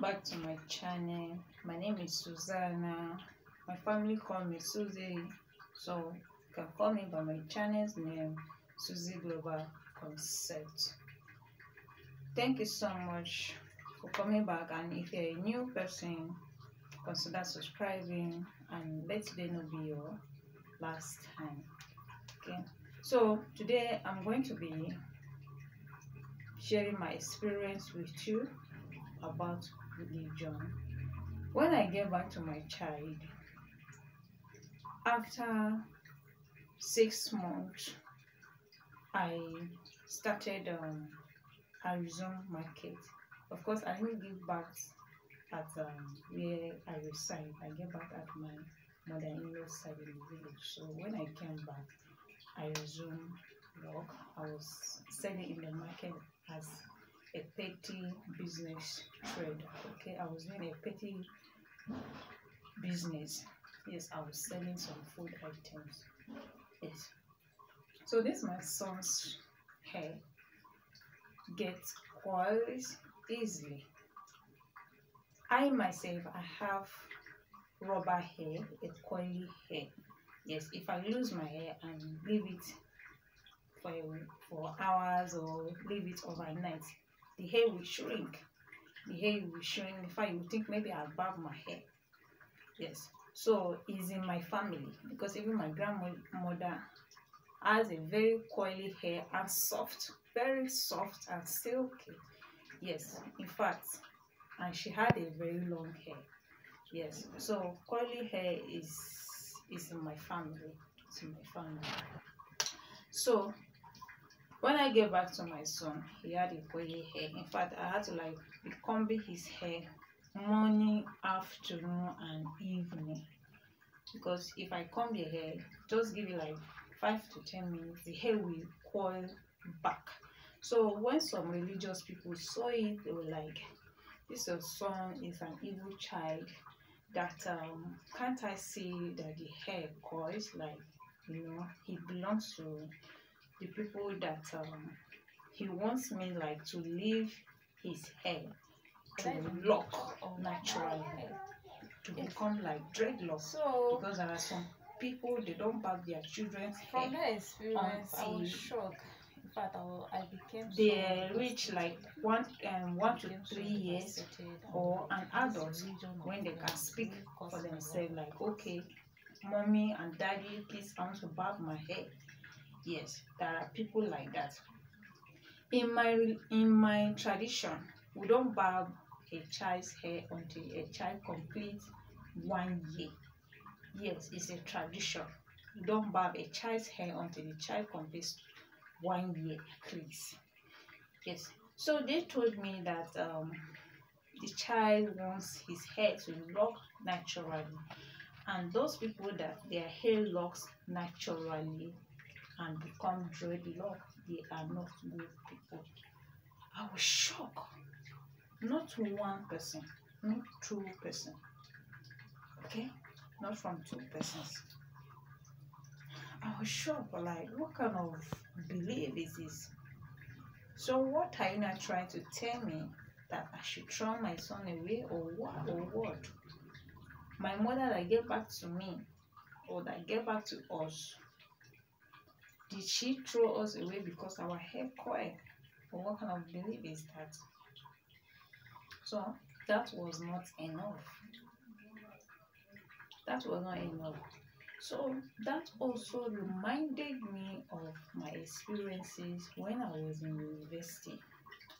Welcome back to my channel. My name is Susanna. My family call me Susie, so you can call me by my channel's name, Susie Global Concept. Thank you so much for coming back, and if you're a new person, consider subscribing and let today not be your last time. Okay, so today I'm going to be sharing my experience with you about religion. When I get back to my child after 6 months, I started I resumed my kid. Of course, I didn't give birth at where I reside. I gave birth at my mother-in-law's side in the village. So when I came back, I resumed work. I was selling in the market as a petty business trade. Okay, I was doing a petty business. Yes, I was selling some food items. Yes. So this my son's hair gets coiled easily. I myself, I have rubber hair, a coily hair. Yes, if I lose my hair and leave it for hours or leave it overnight, the hair will shrink. The hair will shrink. In fact, you think maybe I'll barb my hair. Yes. So it's in my family, because even my grandmother has a very coily hair and soft, very soft and silky. Yes. In fact, and she had a very long hair. Yes. So coily hair is in my family. It's in my family. So when I gave back to my son, he had a curly hair. In fact, I had to like comb his hair morning, afternoon, and evening, because if I comb the hair, just give it like 5 to 10 minutes, the hair will coil back. So when some religious people saw it, they were like, "This your son is an evil child. That can't I see that the hair coils? Like, you know, he belongs to the people that he wants me like to leave his hair to lock natural hair to become like dreadlocks." So, because there are some people, they don't barb their children's hair. From that experience, I was shocked. In fact, I became they so reach like 1 to 3 years or an adult when they can speak for themselves. Like, okay, mommy and daddy, please, I want to barb my hair. Yes, there are people like that. In my tradition, we don't barb a child's hair until a child completes 1 year. Yes, it's a tradition. You don't barb a child's hair until the child completes 1 year at least. Yes. So they told me that the child wants his hair to lock naturally, and those people that their hair locks naturally and become dreadlock, they are not good people. I was shocked. Not one person, not two person. Okay, not from two persons. I was shocked. Like, what kind of belief is this? So what are you not trying to tell me, that I should throw my son away or what? Or what? My mother that gave back to me, or that gave back to us, did she throw us away because our hair coil? Or what kind of belief is that? So that was not enough. That was not enough. So that also reminded me of my experiences when I was in university.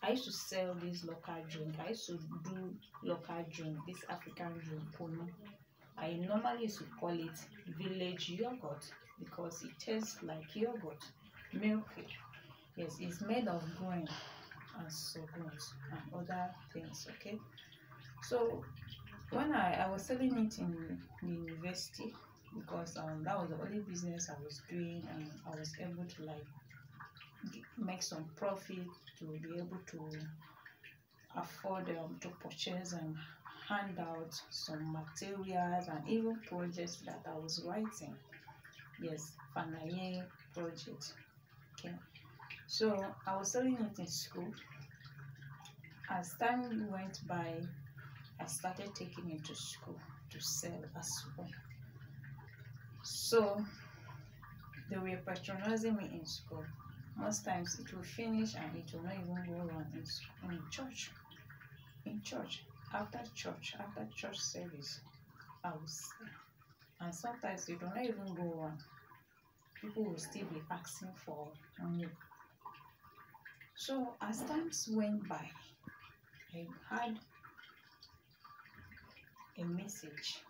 I used to sell this local drink. I used to do local drink, this African drink, Kunu. I normally used to call it village yogurt, because it tastes like yogurt, milky. Yes, it's made of grain and soybeans and other things. Okay, so when I was selling it in the university, because that was the only business I was doing, and I was able to like make some profit to be able to afford to purchase and hand out some materials and even projects that I was writing. Yes, Fanaye project. Okay, so I was selling it in school. As time went by, I started taking him to school to sell as well. So they were patronizing me in school. Most times it will finish and it will not even go on in church. In church, after church service, I will say. And sometimes it will not even go on. People will still be asking for money. So as times went by, I had a message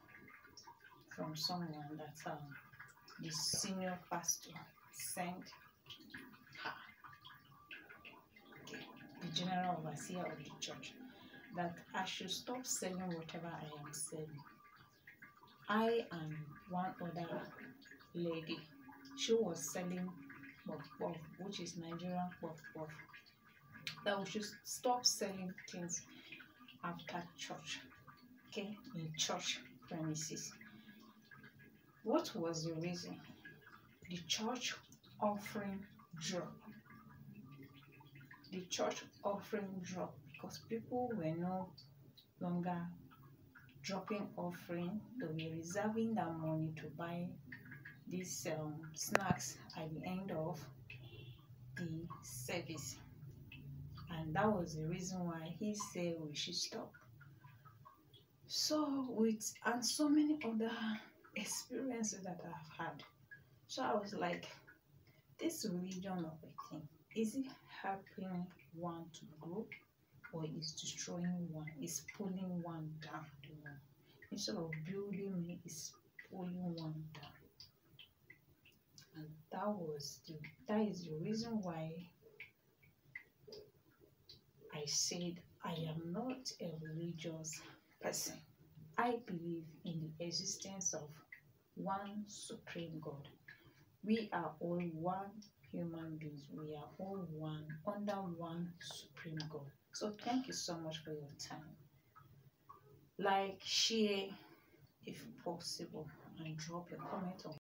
from someone that the senior pastor sent her, the general overseer of the church, that I should stop selling whatever I am selling. I and one other lady, she was selling Wof Wof, which is Nigerian Wof Wof, that we should stop selling things after church, okay, in church premises. What was the reason? The church offering drop. The church offering drop because people were no longer dropping offering. They were reserving that money to buy these snacks at the end of the service. And that was the reason why he said we should stop. So and so many other experiences that I've had. So I was like, this religion of a thing, is it helping one to grow, or is destroying one, is pulling one down? Instead of building me, it's pulling one down. And that is the reason why I said I am not a religious person. I believe in the existence of one supreme God. We are all one human beings. We are all one under one supreme God. So thank you so much for your time. Like, share if possible, and drop a comment on